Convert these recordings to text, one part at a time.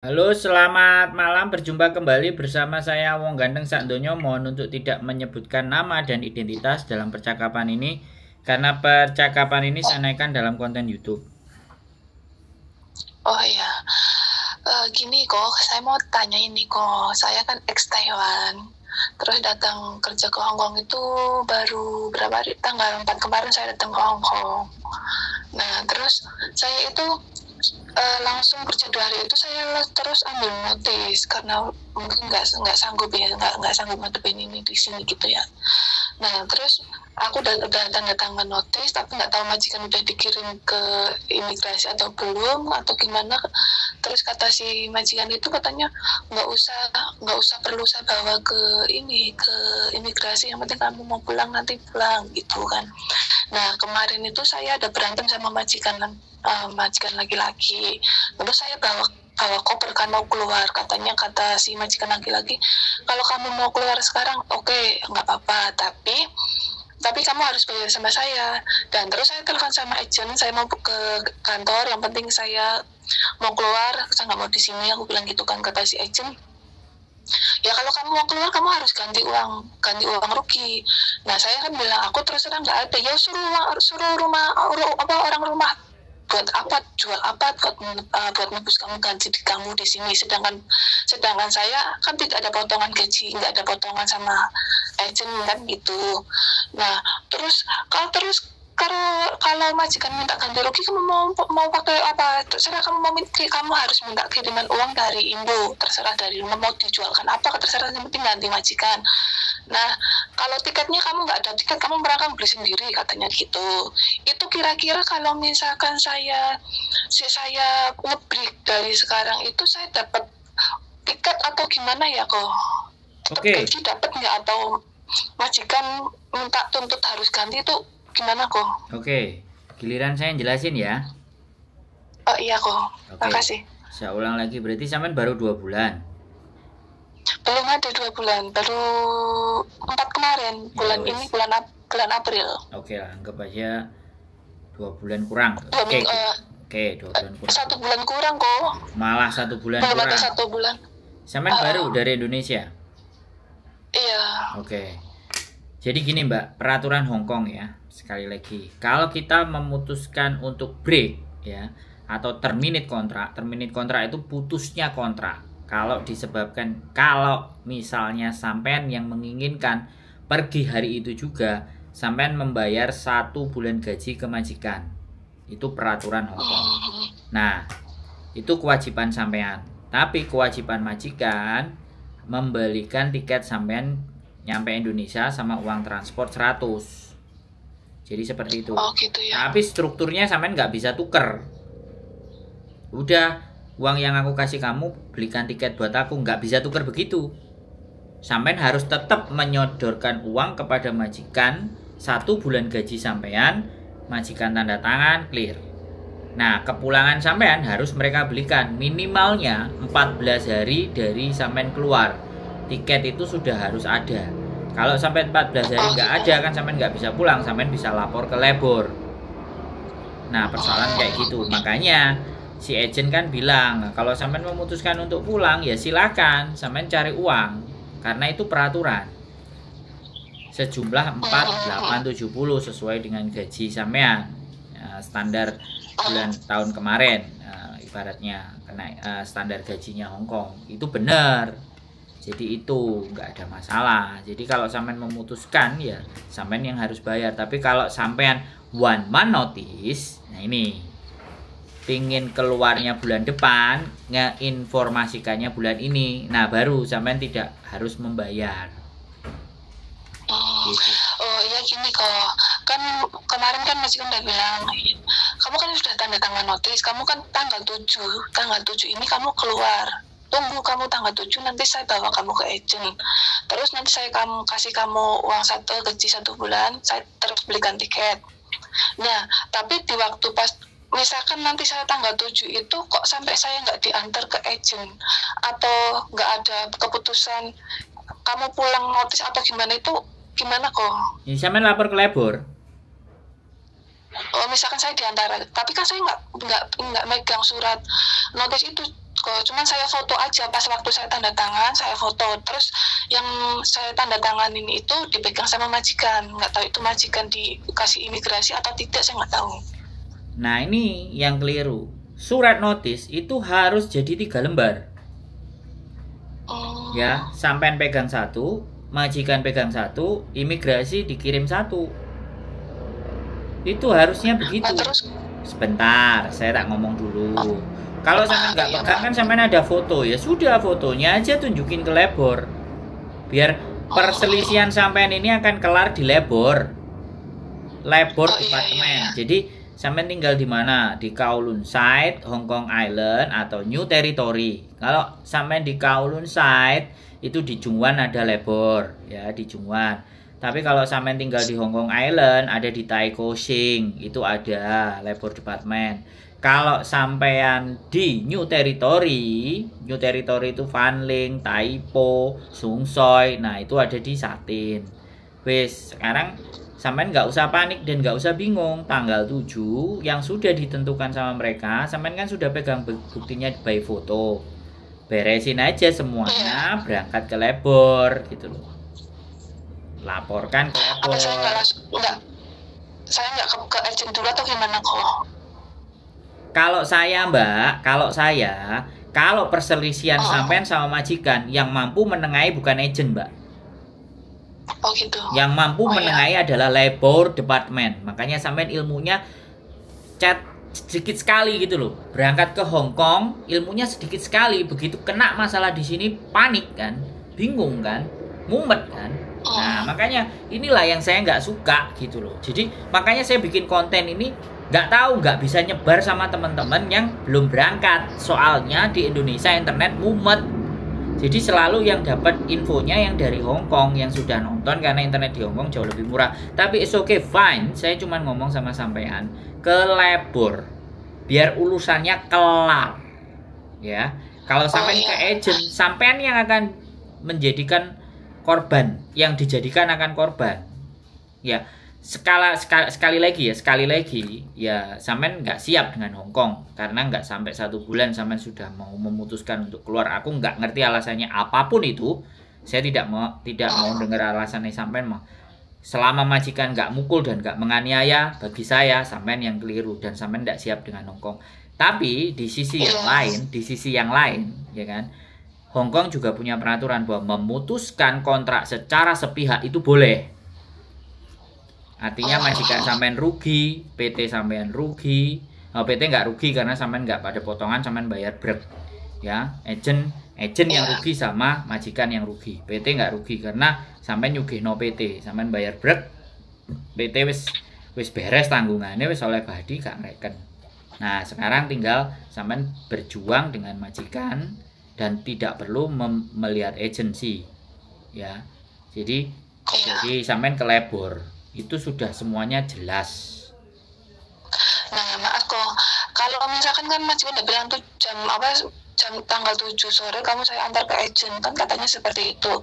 Halo, selamat malam. Berjumpa kembali bersama saya Wong Gandeng Sakdonyo. Mohon untuk tidak menyebutkan nama dan identitas dalam percakapan ini, karena percakapan ini saya naikkan dalam konten YouTube. Oh iya, gini kok, saya mau tanya ini kok. Saya kan ex Taiwan, terus datang kerja ke Hong Kong itu baru berapa hari? Tanggal 4 kemarin saya datang ke Hong Kong. Nah, terus saya itu langsung kerja 2 hari itu saya terus ambil notis karena mungkin nggak sanggup ya, nggak sanggup ngadepin ini di sini gitu ya. Nah terus aku udah tanda tangan notis tapi nggak tahu majikan udah dikirim ke imigrasi atau belum atau gimana. Terus kata si majikan itu katanya nggak usah perlu saya bawa ke ini ke imigrasi, yang penting kamu mau pulang nanti pulang gitu kan. Nah kemarin itu saya ada berantem sama majikan laki-laki, terus saya bawa koper kan mau keluar, kata si majikan laki-laki, kalau kamu mau keluar sekarang oke, nggak apa-apa, tapi kamu harus bayar sama saya. Dan terus saya telepon sama agent, saya mau ke kantor, yang penting saya mau keluar, saya nggak mau di sini, aku bilang gitu kan. Kata si agent, ya kalau kamu mau keluar kamu harus ganti uang rugi. Nah saya kan bilang, aku terus terang nggak ada, ya suruh orang rumah jual apa buat nebus kamu gaji kamu di sini, sedangkan saya kan tidak ada potongan gaji, nggak ada potongan sama agent kan gitu. Nah terus kalau majikan minta ganti rugi, kamu mau pakai apa, terserah kamu mau kamu harus minta kiriman uang dari Indo, terserah dari rumah mau dijualkan apa, terserah, yang penting ganti majikan. Nah kalau tiketnya kamu nggak ada tiket, kamu berangkat beli sendiri, katanya gitu. Itu kira-kira kalau misalkan saya ngebreak dari sekarang itu saya dapat tiket atau gimana ya kok? Oke. Gaji dapat nggak, atau majikan minta tuntut harus ganti itu gimana kok? Oke, giliran saya yang jelasin ya. Oh iya kok. Oke. Makasih. Saya ulang lagi, berarti sampean baru 2 bulan. Belum ada 2 bulan, baru 4 kemarin, bulan ya, ini bulan April. Oke lah, anggap aja 2 bulan kurang. Oke, 2 bulan kurang. 1 bulan kurang kok. Malah 1 bulan belum kurang. Belum ada 1 bulan. Sampean baru dari Indonesia? Iya. Oke. Jadi gini Mbak, peraturan Hong Kong ya, sekali lagi, kalau kita memutuskan untuk break ya, atau terminate kontrak itu putusnya kontrak. Kalau misalnya sampean yang menginginkan pergi hari itu juga, sampean membayar 1 bulan gaji ke majikan. Itu peraturan Hong Kong. Nah, itu kewajiban sampean. Tapi kewajiban majikan membelikan tiket sampean nyampe Indonesia sama uang transport 100. Jadi seperti itu. Oh, gitu ya. Tapi strukturnya sampean nggak bisa tuker. Udah, uang yang aku kasih kamu, belikan tiket buat aku. Nggak bisa tuker begitu. Sampean harus tetap menyodorkan uang kepada majikan. 1 bulan gaji sampean, majikan tanda tangan, clear. Nah, kepulangan sampean harus mereka belikan. Minimalnya 14 hari dari sampean keluar, tiket itu sudah harus ada. Kalau sampai 14 hari nggak ada, kan sampean nggak bisa pulang. Sampean bisa lapor ke labor. Nah, persoalan kayak gitu. Makanya si agent kan bilang, kalau sampean memutuskan untuk pulang, ya silakan sampean cari uang, karena itu peraturan. Sejumlah 4870 sesuai dengan gaji sampean, standar bulan tahun kemarin, ibaratnya kena standar gajinya Hong Kong. Itu benar. Jadi itu nggak ada masalah. Jadi kalau sampean memutuskan, ya sampean yang harus bayar. Tapi kalau sampean 1 month notice, nah ini pingin keluarnya bulan depan, ngeinformasikannya bulan ini, nah baru sampean tidak harus membayar. Gitu. Oh iya gini kok, kan kemarin kan majikan udah bilang, kamu kan sudah tanda tangan notis, kamu kan tanggal 7 ini kamu keluar, tunggu kamu tanggal 7 nanti saya bawa kamu ke agent, terus nanti saya kasih kamu uang gaji 1 bulan, saya terus belikan tiket. Nah tapi di waktu pas misalkan nanti saya tanggal 7 itu kok sampai saya nggak diantar ke agent atau nggak ada keputusan kamu pulang notis atau gimana, itu gimana kok? Ya, saya lapor ke labor. Oh misalkan saya diantar, tapi kan saya nggak megang surat notis itu, kok. Cuman saya foto aja pas waktu saya tanda tangan, saya foto. Terus yang saya tanda tangan ini itu dipegang sama majikan. Nggak tahu itu majikan dikasih imigrasi atau tidak, saya nggak tahu. Nah ini yang keliru. Surat notis itu harus jadi 3 lembar. Oh. Ya, sampean pegang satu, majikan pegang satu, imigrasi dikirim satu. Itu harusnya begitu. Nah, terus? Sebentar, saya tak ngomong dulu. Oh. Kalau sampean nggak pegang kan sampean ada foto, ya sudah fotonya aja tunjukin ke labor. Biar perselisihan sampean ini akan kelar di labor. Labor departemen. Jadi sampean tinggal di mana? Di Kowloon Side, Hong Kong Island atau New Territory. Kalau sampean di Kowloon Side itu di Jungwan ada labor, ya di Jungwan. Tapi kalau sampean tinggal di Hong Kong Island ada di Taikoo Shing, itu ada labor departemen. Kalau sampean di New Territory itu Fanling, Taipo, Sungsoi, nah itu ada di Satin. Wes, sekarang sampean nggak usah panik dan nggak usah bingung. Tanggal 7 yang sudah ditentukan sama mereka, sampean kan sudah pegang buktinya by foto. Beresin aja semuanya, berangkat ke labor gitu loh. Laporkan ke labor. Saya nggak ke agent dulu atau gimana kok? Kalau saya mbak, kalau perselisihan sampean sama majikan, yang mampu menengahi bukan agent mbak. Oh gitu. Yang mampu menengahi adalah labor department. Makanya sampean ilmunya chat sedikit sekali gitu loh. Berangkat ke Hong Kong, ilmunya sedikit sekali. Begitu kena masalah di sini panik kan, bingung kan, mumet kan. Nah makanya inilah yang saya nggak suka gitu loh. Jadi makanya saya bikin konten ini. Nggak tahu, nggak bisa nyebar sama teman-teman yang belum berangkat. Soalnya di Indonesia internet mumet. Jadi selalu yang dapat infonya yang dari Hong Kong yang sudah nonton, karena internet di Hong Kong jauh lebih murah. Tapi it's okay, fine. Saya cuma ngomong sama sampean ke labor biar urusannya kelar. Ya. Kalau sampean ke agent, sampean yang akan menjadikan korban, yang dijadikan akan korban. Ya. Sekali lagi ya sampean nggak siap dengan Hong Kong, karena nggak sampai 1 bulan sampean sudah mau memutuskan untuk keluar. Aku nggak ngerti alasannya apapun itu, saya tidak mau dengar alasannya sampean. Selama majikan nggak mukul dan nggak menganiaya, bagi saya sampean yang keliru dan sampean nggak siap dengan Hong Kong. Tapi di sisi yang lain, ya kan, Hong Kong juga punya peraturan bahwa memutuskan kontrak secara sepihak itu boleh. Artinya majikan sampean rugi, PT sampean rugi, PT nggak rugi karena sampean nggak pada potongan, sampean bayar brek. Ya, agent yang rugi sama majikan yang rugi. PT nggak rugi karena sampean nyugihno PT, sampean bayar brek. PT wis beres tanggungannya, wis oleh badi gak ngereken. Nah, sekarang tinggal sampean berjuang dengan majikan dan tidak perlu melihat agensi. Ya. Jadi sampean ke labor. Itu sudah semuanya jelas. Nah maaf kok, kalau misalkan kan majikan udah bilang tuh jam tanggal 7 sore kamu saya antar ke agent, kan katanya seperti itu.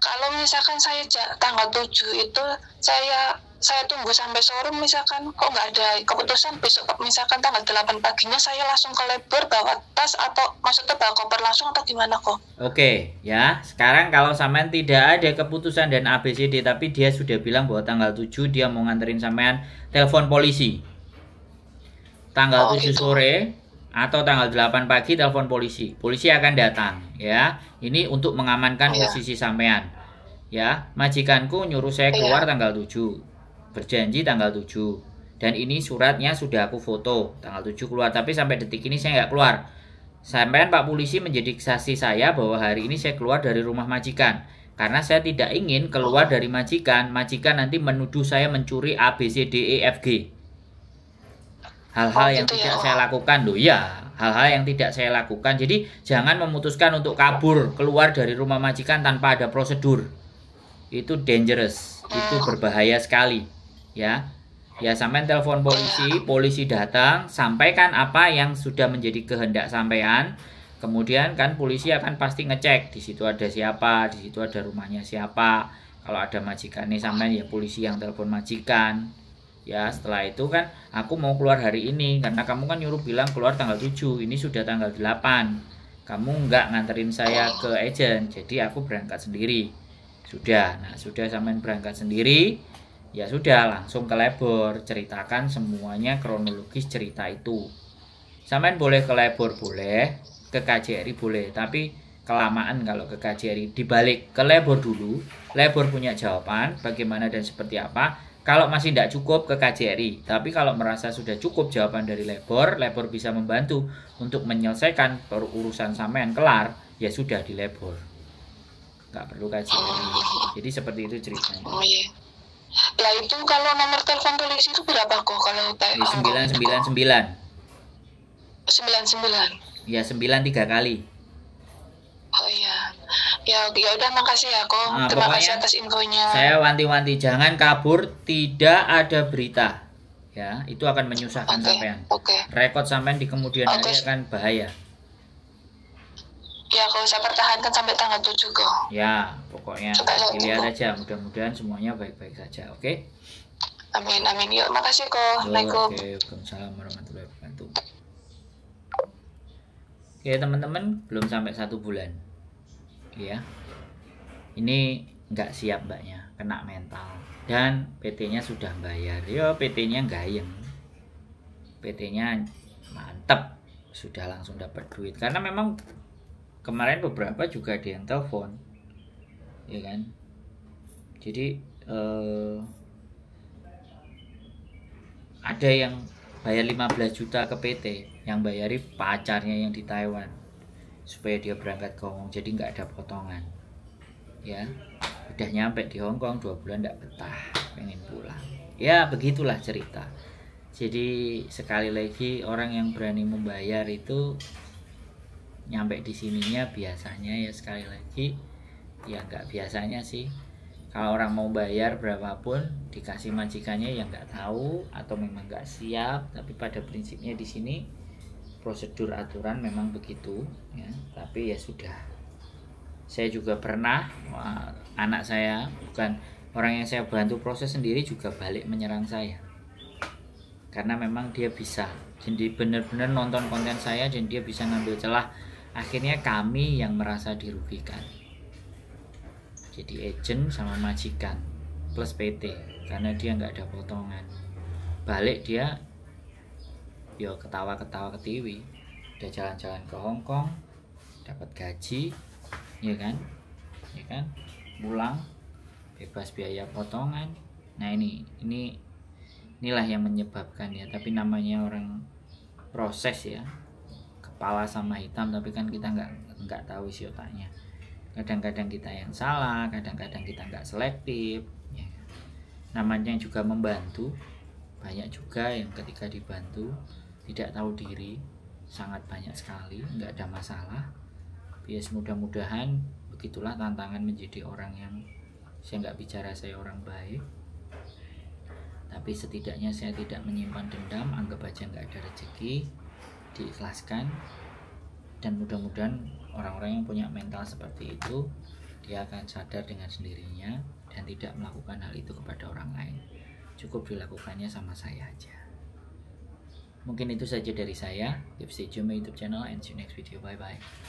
Kalau misalkan saya tanggal 7 itu saya tunggu sampai sore, misalkan kok nggak ada keputusan, besok misalkan tanggal 8 paginya saya langsung ke labor bawa tas, atau maksudnya bawa koper langsung atau gimana kok? Oke ya, sekarang kalau sampean tidak ada keputusan dan ABCD, tapi dia sudah bilang bahwa tanggal 7 dia mau nganterin sampean, telepon polisi. Tanggal 7 gitu. Sore atau tanggal 8 pagi telepon polisi. Polisi akan datang ya. Ini untuk mengamankan posisi sampean. Ya, majikanku nyuruh saya keluar tanggal 7. Berjanji tanggal 7, dan ini suratnya sudah aku foto tanggal 7 keluar, tapi sampai detik ini saya nggak keluar. Sampean Pak Polisi menjadi saksi saya bahwa hari ini saya keluar dari rumah majikan karena saya tidak ingin keluar dari majikan. Majikan nanti menuduh saya mencuri ABCDEFG, hal-hal yang tidak saya lakukan loh ya, hal-hal yang tidak saya lakukan. Jadi jangan memutuskan untuk kabur keluar dari rumah majikan tanpa ada prosedur, itu dangerous, itu berbahaya sekali. Ya sampean telepon polisi, polisi datang, sampaikan apa yang sudah menjadi kehendak sampean. Kemudian kan polisi akan pasti ngecek di situ ada siapa, di situ ada rumahnya siapa. Kalau ada majikan nih sampean, ya polisi yang telepon majikan. ya. Setelah itu kan aku mau keluar hari ini karena kamu kan nyuruh bilang keluar tanggal 7, ini sudah tanggal 8. Kamu nggak nganterin saya ke agent, jadi aku berangkat sendiri. Sudah, nah sudah sampean berangkat sendiri, ya sudah langsung ke labor, ceritakan semuanya kronologis cerita itu. Sampean boleh ke labor boleh, ke KJRI boleh, tapi kelamaan kalau ke KJRI. Dibalik ke labor dulu, labor punya jawaban bagaimana dan seperti apa. Kalau masih tidak cukup ke KJRI, tapi kalau merasa sudah cukup jawaban dari labor, labor bisa membantu untuk menyelesaikan urusan sampean kelar, ya sudah di labor, nggak perlu KJRI. Jadi seperti itu ceritanya. Oh iya. Lah itu kalau nomor telepon polisi itu berapa kok kalau Taipei? 999. Ya 9 3 kali. Oh iya, ya udah makasih ya kok. Nah, terima kasih atas infonya. Saya wanti-wanti jangan kabur, tidak ada berita, ya itu akan menyusahkan sampean. Okay. Rekod sampean di kemudian hari akan bahaya. Ya kalau saya pertahankan sampai tanggal 7 kok. Ya pokoknya lihat aja, mudah-mudahan semuanya baik-baik saja, oke? Okay? Amin amin, yuk makasih kok. Assalamualaikum. Waalaikumsalam warahmatullahi wabarakatuh. Oke teman-teman, belum sampai 1 bulan ya, ini nggak siap mbaknya, kena mental, dan PT-nya sudah bayar, yo PT-nya gayeng, PT-nya mantep, sudah langsung dapat duit. Karena memang kemarin beberapa juga ada yang telepon ya kan, jadi ada yang bayar 15 juta ke PT, yang bayari pacarnya yang di Taiwan supaya dia berangkat ke Hong Kong, jadi nggak ada potongan ya. Udah nyampe di Hong Kong 2 bulan nggak betah, pengen pulang ya. Begitulah cerita. Jadi sekali lagi, orang yang berani membayar itu nyampe di sininya biasanya ya, sekali lagi ya nggak biasanya sih. Kalau orang mau bayar berapapun, dikasih majikannya yang nggak tahu atau memang nggak siap. Tapi pada prinsipnya di sini prosedur aturan memang begitu ya. Tapi ya sudah, saya juga pernah, anak saya, bukan orang yang saya bantu proses sendiri, juga balik menyerang saya karena memang dia bisa, jadi benar-benar nonton konten saya dan dia bisa ngambil celah. Akhirnya kami yang merasa dirugikan, jadi agent sama majikan plus PT, karena dia nggak ada potongan. Balik dia yo ketawa-ketawa ke TV, udah jalan-jalan ke Hong Kong, dapat gaji, ya kan, pulang bebas biaya potongan. Nah inilah yang menyebabkan ya. Tapi namanya orang proses ya, kepala sama hitam, tapi kan kita nggak tahu isi otaknya. Kadang-kadang kita yang salah, kadang-kadang kita nggak selektif. Ya. Namanya juga membantu, banyak juga yang ketika dibantu tidak tahu diri, sangat banyak sekali, nggak ada masalah. Bias mudah-mudahan begitulah tantangan menjadi orang yang, saya nggak bicara saya orang baik, tapi setidaknya saya tidak menyimpan dendam, anggap aja nggak ada rezeki, diikhlaskan, dan mudah-mudahan orang-orang yang punya mental seperti itu dia akan sadar dengan sendirinya dan tidak melakukan hal itu kepada orang lain. Cukup dilakukannya sama saya aja. Mungkin itu saja dari saya. Keep stay tuned my YouTube channel and see you next video. Bye bye.